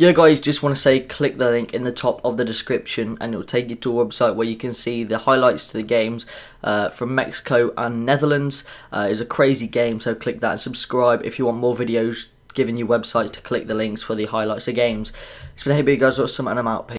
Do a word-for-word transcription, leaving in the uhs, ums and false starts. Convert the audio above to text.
yeah guys, just want to say click the link in the top of the description and it'll take you to a website where you can see the highlights to the games uh, from Mexico and Netherlands. Uh, it's a crazy game, so click that and subscribe if you want more videos giving you websites to click the links for the highlights of games. It's been a hey big guys, awesome, and I'm out. Peace.